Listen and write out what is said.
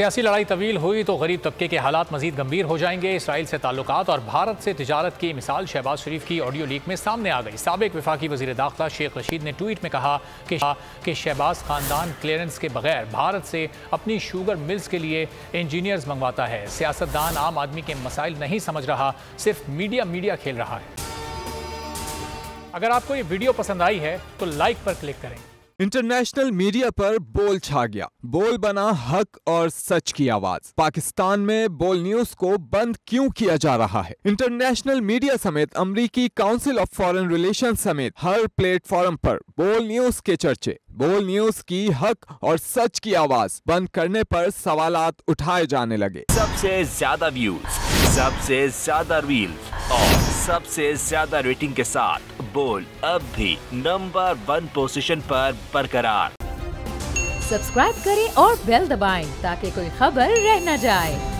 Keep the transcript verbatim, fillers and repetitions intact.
सियासी लड़ाई तवील हुई तो गरीब तबके के हालात मजीद गंभीर हो जाएंगे। इसराइल से ताल्लुकात और भारत से तिजारत की मिसाल शहबाज शरीफ की ऑडियो लीक में सामने आ गई। साबिक वफाकी वज़ीर दाखिला शेख रशीद ने ट्वीट में कहा कि, कि शहबाज खानदान क्लियरेंस के बगैर भारत से अपनी शुगर मिल्स के लिए इंजीनियर्स मंगवाता है। सियासतदान आम आदमी के मसाइल नहीं समझ रहा, सिर्फ मीडिया मीडिया खेल रहा है। अगर आपको ये वीडियो पसंद आई है तो लाइक पर क्लिक करें। इंटरनेशनल मीडिया पर बोल छा गया। बोल बना हक और सच की आवाज। पाकिस्तान में बोल न्यूज को बंद क्यों किया जा रहा है? इंटरनेशनल मीडिया समेत अमरीकी काउंसिल ऑफ फॉरेन रिलेशन्स समेत हर प्लेटफॉर्म पर बोल न्यूज के चर्चे, बोल न्यूज की हक और सच की आवाज बंद करने पर सवालात उठाए जाने लगे। सबसे ज्यादा व्यूज, सबसे ज्यादा रील्स और सबसे ज्यादा रेटिंग के साथ बोल अब भी नंबर वन पोजीशन पर बरकरार। सब्सक्राइब करें और बेल दबाएं ताकि कोई खबर रह न जाए।